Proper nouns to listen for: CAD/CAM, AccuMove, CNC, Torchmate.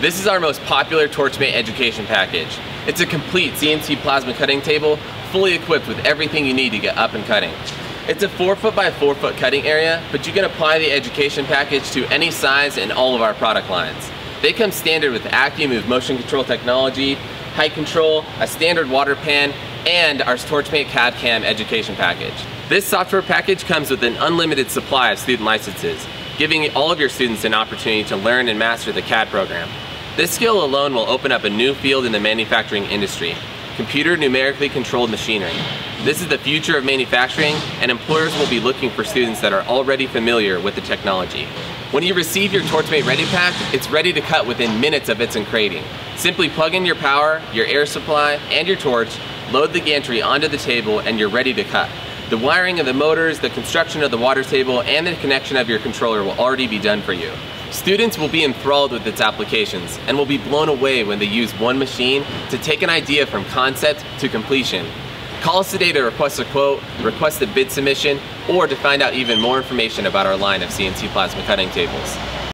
This is our most popular Torchmate education package. It's a complete CNC plasma cutting table, fully equipped with everything you need to get up and cutting. It's a 4 foot by 4 foot cutting area, but you can apply the education package to any size in all of our product lines. They come standard with AccuMove motion control technology, height control, a standard water pan, and our Torchmate CAD/CAM education package. This software package comes with an unlimited supply of student licenses, giving all of your students an opportunity to learn and master the CAD program. This skill alone will open up a new field in the manufacturing industry: computer numerically controlled machinery. This is the future of manufacturing, and employers will be looking for students that are already familiar with the technology. When you receive your Torchmate Ready Pack, it's ready to cut within minutes of its encrating. Simply plug in your power, your air supply, and your torch, load the gantry onto the table, and you're ready to cut. The wiring of the motors, the construction of the water table, and the connection of your controller will already be done for you. Students will be enthralled with its applications and will be blown away when they use one machine to take an idea from concept to completion. Call us today to request a quote, request a bid submission, or to find out even more information about our line of CNC plasma cutting tables.